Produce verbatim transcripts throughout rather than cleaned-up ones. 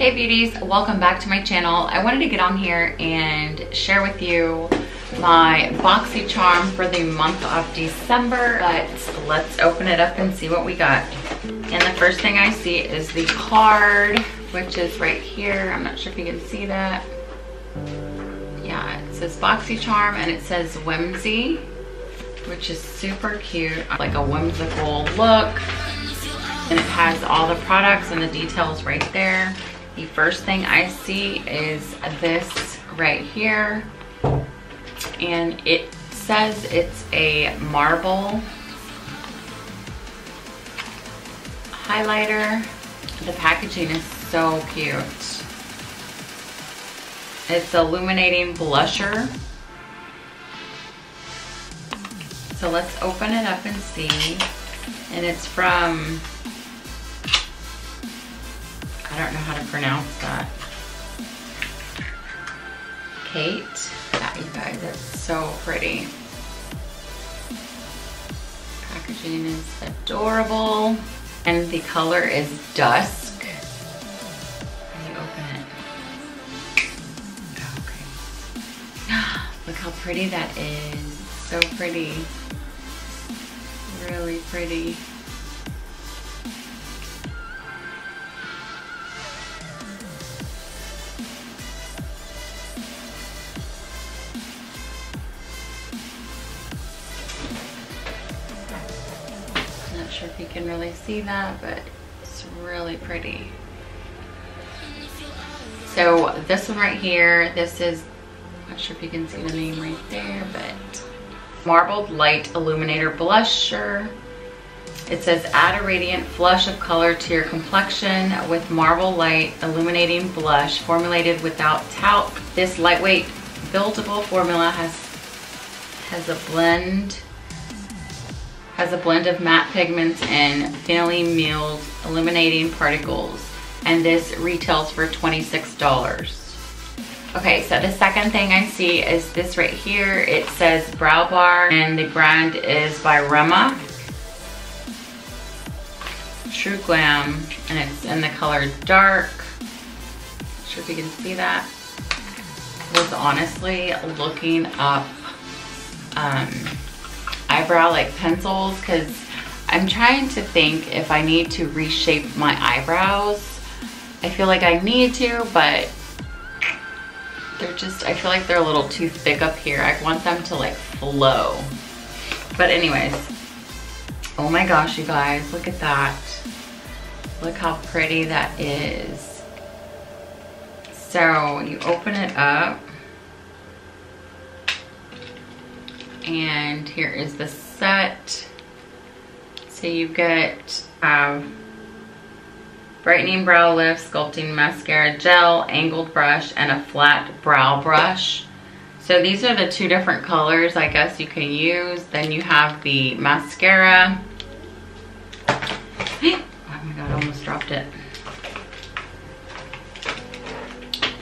Hey beauties, welcome back to my channel. I wanted to get on here and share with you my BoxyCharm for the month of December, but let's open it up and see what we got. And the first thing I see is the card, which is right here. I'm not sure if you can see that. Yeah, it says BoxyCharm and it says Whimsy, which is super cute, like a whimsical look. And it has all the products and the details right there. The first thing I see is this right here. And it says it's a marble highlighter. The packaging is so cute. It's illuminating blusher. So let's open it up and see. And it's from, I don't know how to pronounce that. Kate. Yeah, you guys, that's so pretty. Packaging is adorable. And the color is Dusk. How do you open it? Okay. Look how pretty that is. So pretty. Really pretty. Not sure if you can really see that, but it's really pretty. So this one right here, this is, not sure if you can see the name right there, but Marbled Light Illuminator Blusher. It says add a radiant flush of color to your complexion with Marble Light Illuminating Blush formulated without talc. This lightweight buildable formula has has a blend has a blend of matte pigments and thinly milled illuminating particles, and this retails for twenty-six dollars. Okay, so the second thing I see is this right here. It says Brow Bar, and the brand is by Rema True Glam, and it's in the color dark. Not sure if you can see that. Was honestly looking up um, eyebrow like pencils because I'm trying to think if I need to reshape my eyebrows. I feel like I need to, but they're just, I feel like they're a little too thick up here. I want them to like flow. But anyways, oh my gosh, you guys, look at that. Look how pretty that is. So you open it up. And here is the set. So you get um, brightening brow lift, sculpting mascara gel, angled brush, and a flat brow brush. So these are the two different colors I guess you can use. Then you have the mascara. Oh my god, I almost dropped it.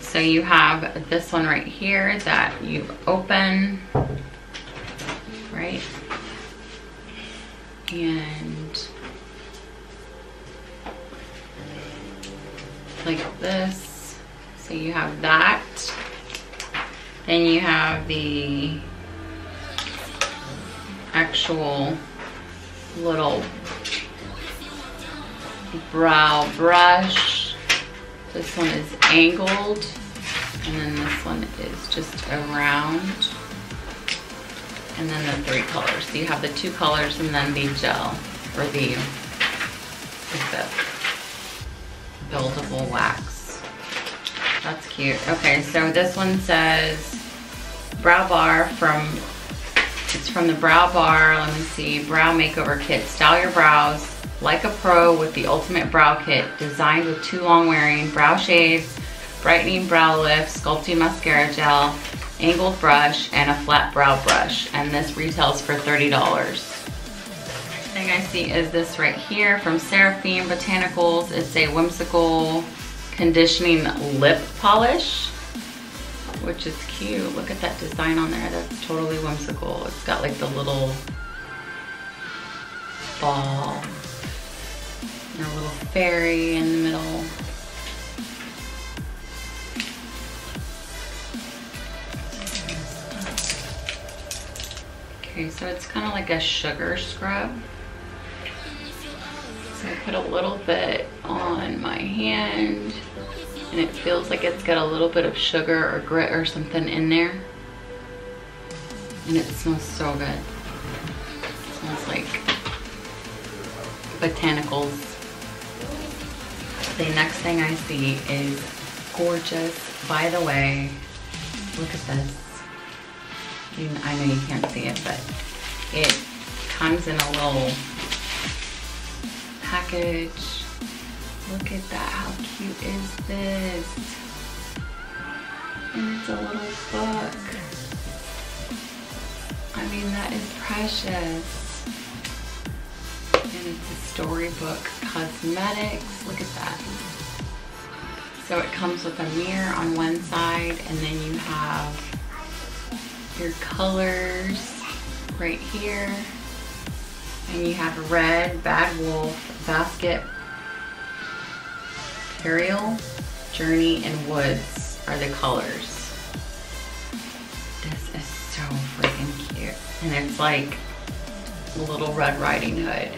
So you have this one right here that you open. Right, and like this, so you have that. Then you have the actual little brow brush. This one is angled, and then this one is just around. And then the three colors. So you have the two colors and then the gel, or the, like the buildable wax. That's cute. Okay, so this one says Brow Bar from, it's from the Brow Bar. Let me see, Brow Makeover Kit. Style your brows like a pro with the ultimate brow kit, designed with two long wearing brow shades, brightening brow lift, sculpting mascara gel, angled brush, and a flat brow brush, and this retails for thirty dollars. Next thing I see is this right here from Seraphine Botanicals. It's a whimsical conditioning lip polish, which is cute. Look at that design on there. That's totally whimsical. It's got like the little ball and a little fairy in the middle. Okay, so it's kind of like a sugar scrub. So I put a little bit on my hand and it feels like it's got a little bit of sugar or grit or something in there. And it smells so good. It smells like botanicals. The next thing I see is gorgeous. By the way, look at this. You, I know you can't see it, but it comes in a little package. Look at that, how cute is this? And it's a little book. I mean, that is precious. And it's a Storybook Cosmetics. Look at that. So it comes with a mirror on one side, and then you have your colors right here. And you have red, Bad Wolf, Basket, Imperial, Journey, and Woods are the colors. This is so freaking cute. And it's like a little Red Riding Hood.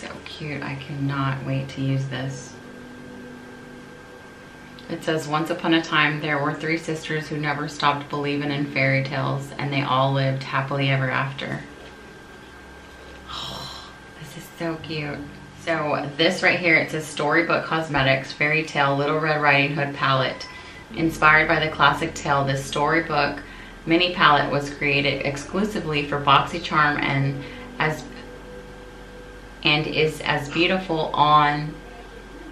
So cute. I cannot wait to use this. It says, once upon a time, there were three sisters who never stopped believing in fairy tales, and they all lived happily ever after. Oh, this is so cute. So this right here, it says Storybook Cosmetics Fairy Tale Little Red Riding Hood Palette. Inspired by the classic tale, this Storybook mini palette was created exclusively for BoxyCharm and, as, and is as beautiful on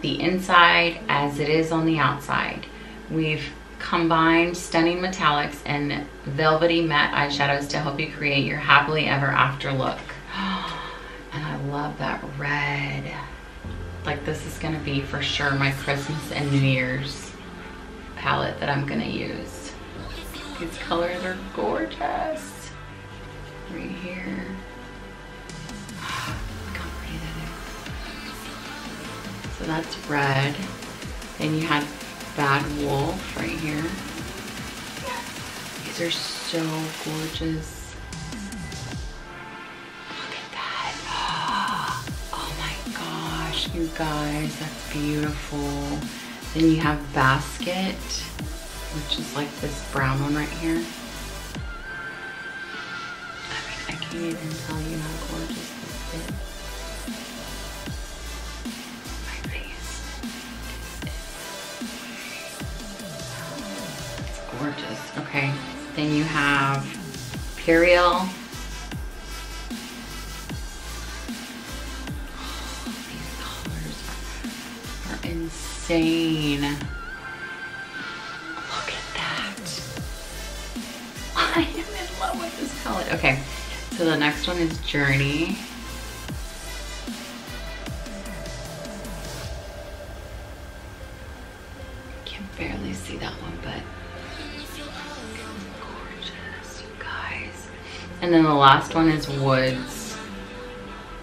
the inside as it is on the outside. We've combined stunning metallics and velvety matte eyeshadows to help you create your happily ever after look. And I love that red. Like, this is gonna be for sure my Christmas and New Year's palette that I'm gonna use. These colors are gorgeous. Right here. So that's red. Then you had Bad Wolf right here. These are so gorgeous. Look at that. Oh my gosh, you guys, that's beautiful. Then you have Basket, which is like this brown one right here. I mean, I can't even tell you how gorgeous this is. Gorgeous. Okay, then you have Imperial. Oh, these colors are insane. Look at that. I am in love with this palette. Okay, so the next one is Journey. I can barely see that one, but gorgeous, you guys. And then the last one is Woods,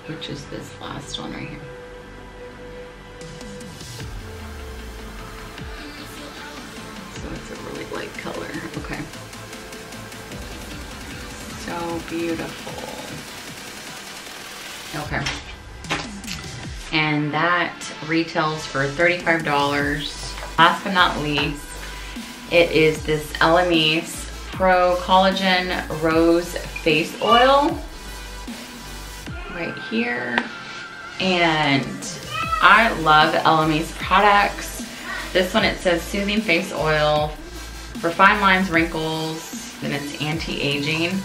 which is this last one right here. So it's a really light color. Okay. So beautiful. Okay. And that retails for thirty-five dollars. Last but not least, it is this Elemis Pro Collagen Rose Face Oil right here. And I love Elemis products. This one, it says soothing face oil for fine lines, wrinkles, and it's anti-aging.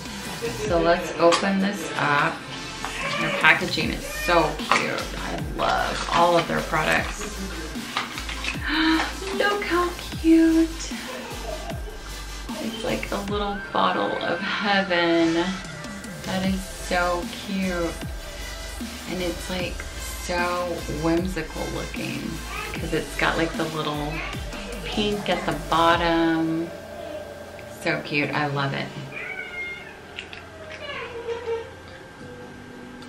So let's open this up. Their packaging is so cute. I love all of their products. Look how cute. It's like a little bottle of heaven. That is so cute. And it's like so whimsical looking because it's got like the little pink at the bottom. So cute. I love it.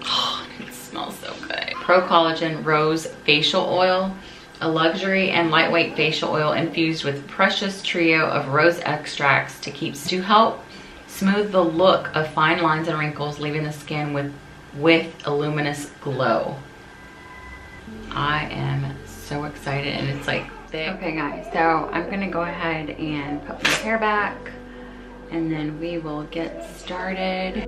Oh, it smells so good. Pro Collagen Rose Facial Oil. a luxury and lightweight facial oil infused with precious trio of rose extracts to keep to help smooth the look of fine lines and wrinkles, leaving the skin with with a luminous glow. I am so excited, and it's like thick. Okay guys, so I'm gonna go ahead and put my hair back and then we will get started.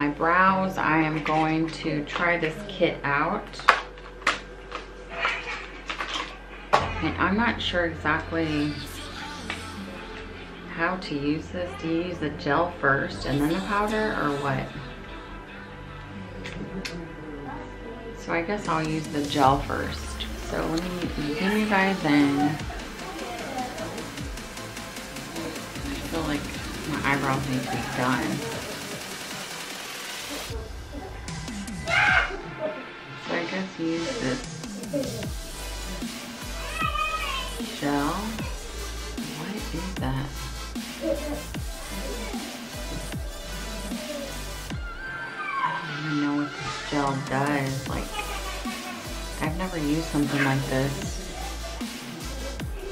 My brows, I am going to try this kit out. And I'm not sure exactly how to use this. Do you use the gel first and then the powder, or what? So I guess I'll use the gel first. So let me zoom you guys in. I feel like my eyebrows need to be done. So I guess use this gel. What is that? I don't even know what this gel does. Like, I've never used something like this.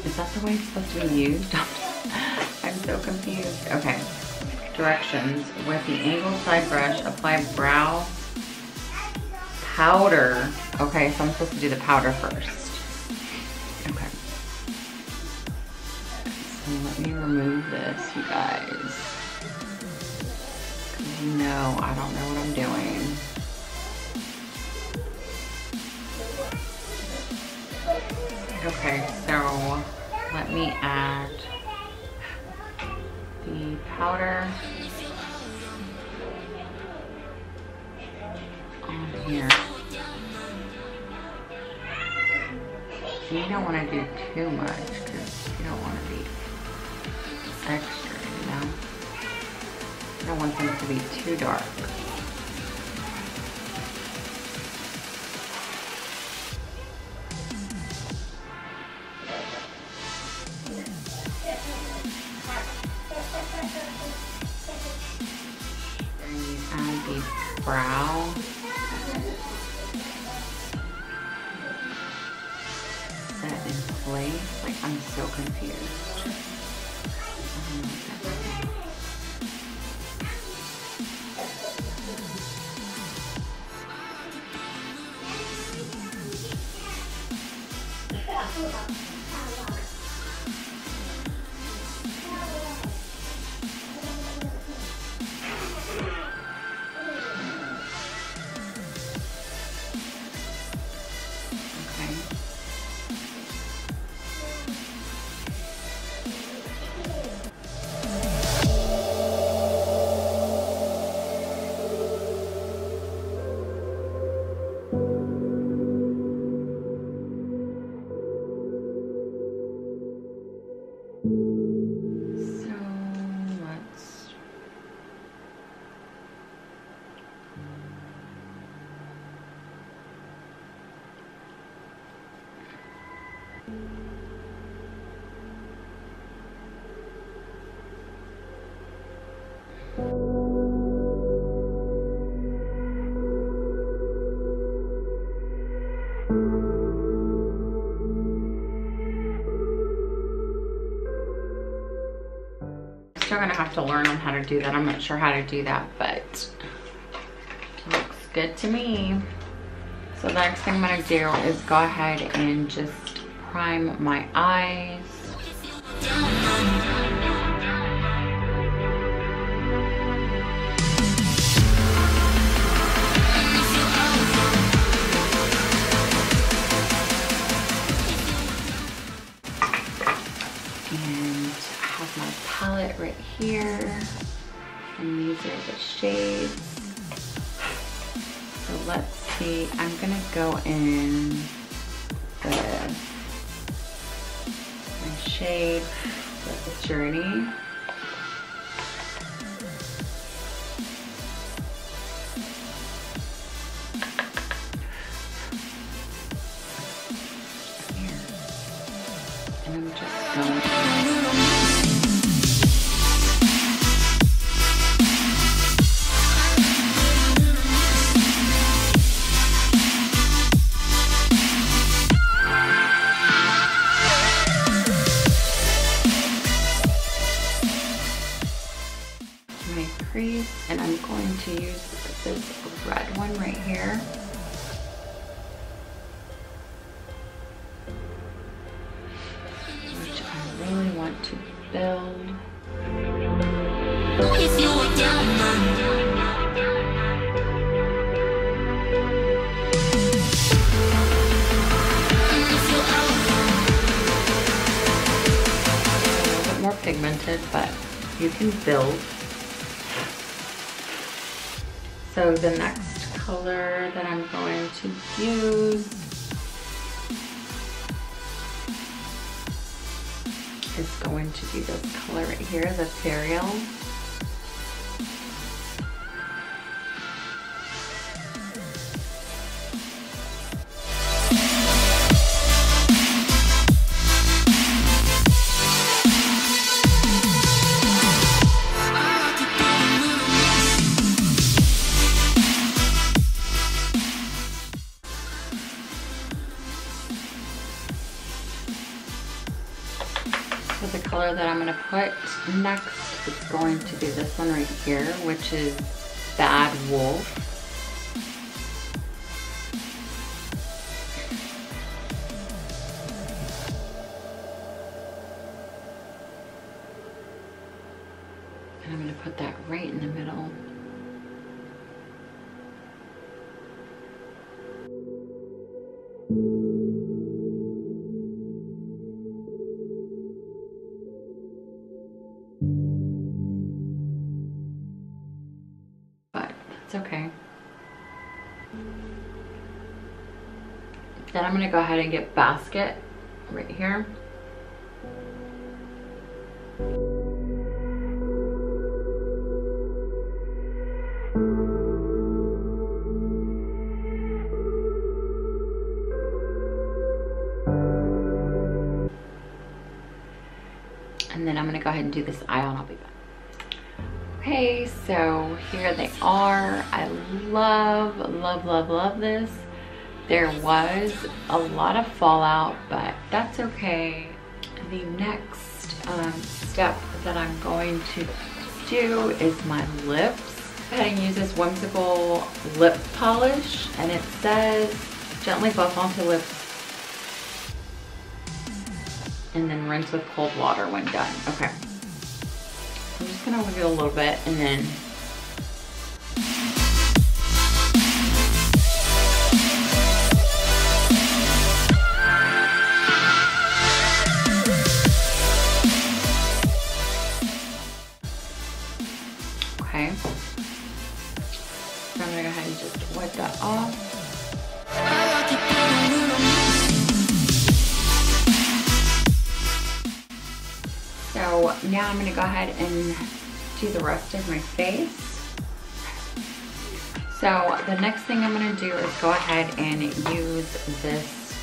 Is that the way it's supposed to be used? I'm so confused. Okay. Directions. With the angled side brush, apply brow powder. Okay, so I'm supposed to do the powder first. Let me remove this, you guys. No, I don't know what I'm doing. Okay, so let me add the powder on here. You don't want to do too much because you don't want to be extra, you know? I don't want things to be too dark. And add the brow. Set in place. Like, I'm so confused. Still gonna have to learn on how to do that. I'm not sure how to do that, but it looks good to me. So the next thing I'm gonna do is go ahead and just prime my eyes. Right here, and these are the shades. So let's see, I'm gonna go in the my shade the Journey. Thank you. one right here. Which I really want to build. If you were down, pigmented, but you can build. So the next color that I'm going to use is going to be this color right here, the Ethereal. The color that I'm going to put next is going to be this one right here, which is Bad Wolf. And I'm going to put that right in the middle. Okay. Then I'm going to go ahead and get Basket right here. And then I'm going to go ahead and do this eye and I'll be back. Okay, so here they are. I love, love, love, love this. There was a lot of fallout, but that's okay. The next um, step that I'm going to do is my lips. I use this whimsical lip polish, and it says gently buff onto lips and then rinse with cold water when done. Okay. I'm just gonna wiggle a little bit and then okay. So I'm gonna go ahead and just wipe that off. So now I'm going to go ahead and do the rest of my face. So the next thing I'm going to do is go ahead and use this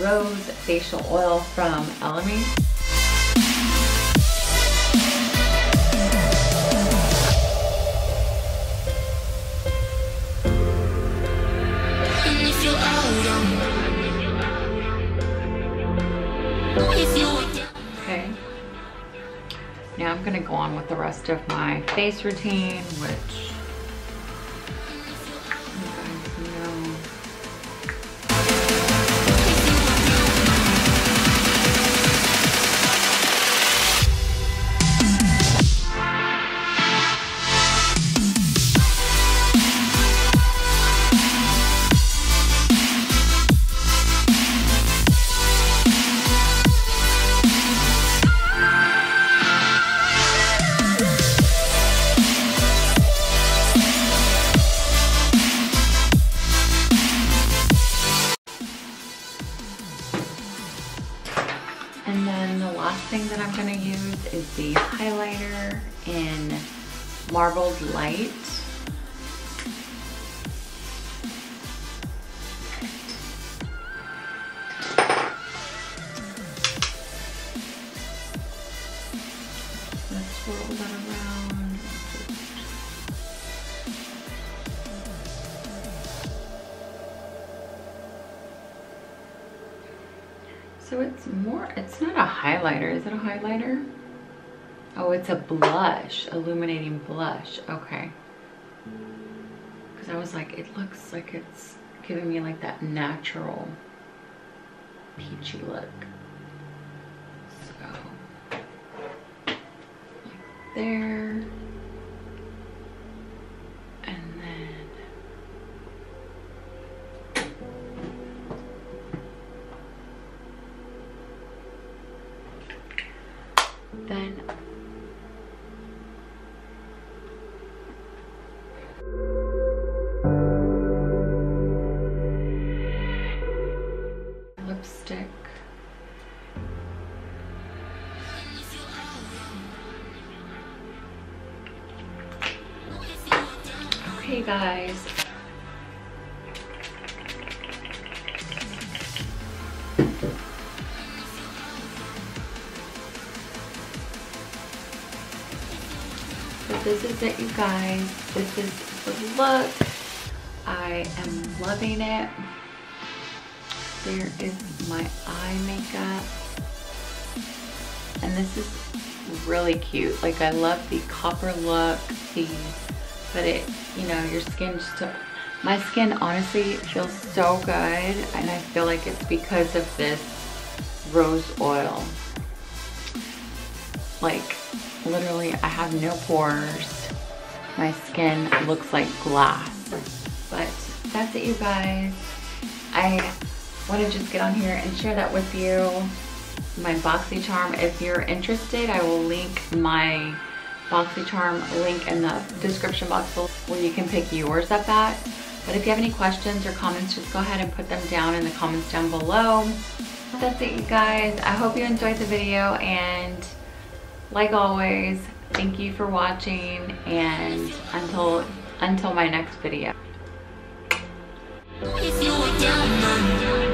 Rose Facial Oil from Elemis. Now I'm gonna go on with the rest of my face routine, which you guys know. And then the last thing that I'm going to use is the highlighter in Marbled Light. I'm going to swirl that around. So it's more, it's not a highlighter. Is it a highlighter? Oh, it's a blush, illuminating blush. Okay. because I was like, it looks like it's giving me like that natural peachy look. So like there. And then then lipstick. Okay guys, so this is it you guys, this is the look. I am loving it. There is my eye makeup, and this is really cute. Like, I love the copper look, the, but it, you know, your skin, just, my skin honestly feels so good, and I feel like it's because of this rose oil. Like, literally, I have no pores. My skin looks like glass. But that's it, you guys. I want to just get on here and share that with you, my BoxyCharm. If you're interested, I will link my BoxyCharm link in the description box below where you can pick yours up at. But if you have any questions or comments, just go ahead and put them down in the comments down below. That's it, you guys. I hope you enjoyed the video, and like always, thank you for watching, and until until my next video. If you were down,